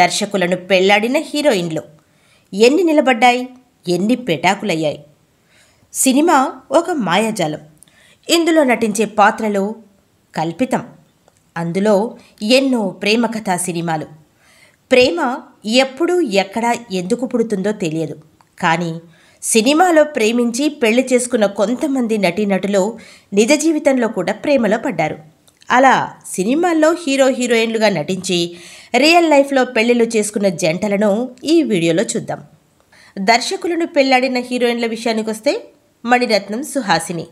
దర్శకులను పెళ్ళాడిన హీరోయిన్లు ఎన్ని నిలబడ్డాయి, ఎన్ని పెటాకులయ్యాయి? సినిమా ఒక మాయాజాలం. ఇందులో నటించే పాత్రలు కల్పితం. అందులో ఎన్నో ప్రేమ కథా సినిమాలు. ప్రేమ ఎప్పుడు ఎక్కడ ఎందుకు పుడుతుందో తెలియదు. కానీ సినిమాలో ప్రేమించి పెళ్లి చేసుకున్న కొంతమంది నటీనటులు నిజ జీవితంలో కూడా ప్రేమలో పడ్డారు. అలా సినిమాల్లో హీరో హీరోయిన్లుగా నటించి రియల్ లైఫ్లో పెళ్ళిళ్ళు చేసుకున్న జంటలను ఈ వీడియోలో చూద్దాం. దర్శకులను పెళ్లాడిన హీరోయిన్ల విషయానికి వస్తే మణిరత్నం సుహాసిని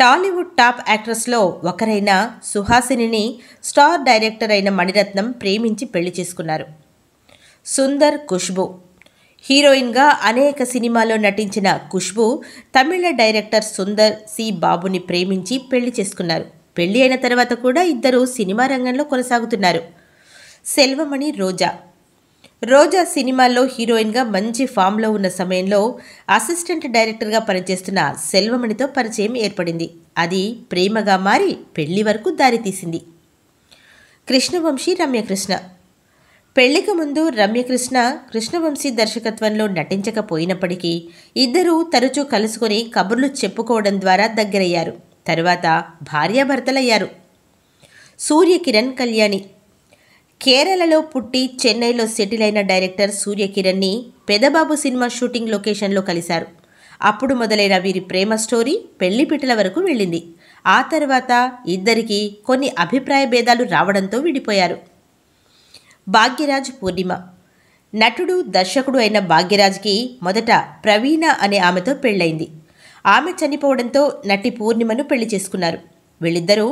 టాలీవుడ్ టాప్ యాక్ట్రెస్లో ఒకరైన సుహాసినిని స్టార్ డైరెక్టర్ అయిన మణిరత్నం ప్రేమించి పెళ్లి చేసుకున్నారు. సుందర్ ఖుష్బూ హీరోయిన్గా అనేక సినిమాల్లో నటించిన ఖుష్బూ తమిళ డైరెక్టర్ సుందర్ సి బాబుని ప్రేమించి పెళ్లి చేసుకున్నారు. పెళ్లి అయిన తర్వాత కూడా ఇద్దరు సినిమా రంగంలో కొనసాగుతున్నారు. సెల్వమణి రోజా రోజా సినిమాల్లో హీరోయిన్గా మంచి ఫామ్లో ఉన్న సమయంలో అసిస్టెంట్ డైరెక్టర్గా పనిచేస్తున్న సెల్వమణితో పరిచయం ఏర్పడింది. అది ప్రేమగా మారి పెళ్లి వరకు దారితీసింది. కృష్ణవంశీ రమ్యకృష్ణ పెళ్లికి ముందు రమ్యకృష్ణ కృష్ణవంశీ దర్శకత్వంలో నటించకపోయినప్పటికీ ఇద్దరూ తరచూ కలుసుకొని కబుర్లు చెప్పుకోవడం ద్వారా దగ్గరయ్యారు. తరువాత భార్యాభర్తలయ్యారు. సూర్యకిరణ్ కళ్యాణి కేరళలో పుట్టి చెన్నైలో సెటిల్ అయిన డైరెక్టర్ సూర్యకిరణ్ని పెదబాబు సినిమా షూటింగ్ లొకేషన్లో కలిశారు. అప్పుడు మొదలైన వీరి ప్రేమ స్టోరీ పెళ్లిపీటల వరకు వెళ్ళింది. ఆ తర్వాత ఇద్దరికీ కొన్ని అభిప్రాయ భేదాలు రావడంతో విడిపోయారు. భాగ్యరాజ్ పూర్ణిమ నటుడు దర్శకుడు అయిన భాగ్యరాజ్కి మొదట ప్రవీణ అనే ఆమెతో పెళ్ళైంది. ఆమె చనిపోవడంతో నటి పూర్ణిమను పెళ్లి చేసుకున్నారు. వీళ్ళిద్దరూ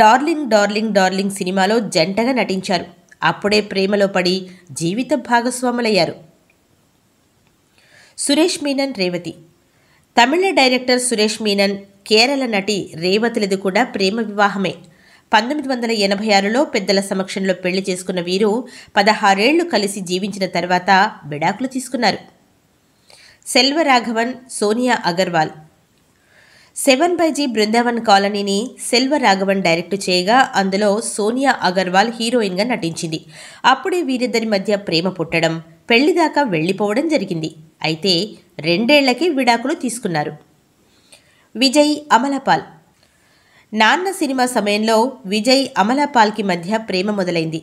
డార్లింగ్ డార్లింగ్ డార్లింగ్ సినిమాలో జంటగా నటించారు. అప్పుడే ప్రేమలో పడి జీవిత భాగస్వాములయ్యారు. సురేష్ మీనన్ రేవతి తమిళ డైరెక్టర్ సురేష్ మీనన్ కేరళ నటి రేవతిలది కూడా ప్రేమ వివాహమే. 1986లో పెద్దల సమక్షంలో పెళ్లి చేసుకున్న వీరు 16 ఏళ్లు కలిసి జీవించిన తర్వాత విడాకులు తీసుకున్నారు. సెల్వరాఘవన్ సోనియా అగర్వాల్ 7/G బృందావన్ కాలనీని సెల్వరాఘవన్ డైరెక్ట్ చేయగా అందులో సోనియా అగర్వాల్ హీరోయిన్గా నటించింది. అప్పుడే వీరిద్దరి మధ్య ప్రేమ పుట్టడం, పెళ్లి దాకా వెళ్ళిపోవడం జరిగింది. అయితే 2 ఏళ్లకే విడాకులు తీసుకున్నారు. విజయ్ అమలాపాల్ నాన్న సినిమా సమయంలో విజయ్ అమలాపాల్కి మధ్య ప్రేమ మొదలైంది.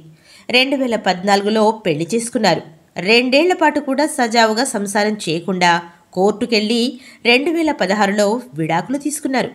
2014లో పెళ్లి చేసుకున్నారు. 2 ఏళ్ల పాటు కూడా సజావుగా సంసారం చేయకుండా కోర్టుకెళ్ళి 2016లో విడాకులు తీసుకున్నారు.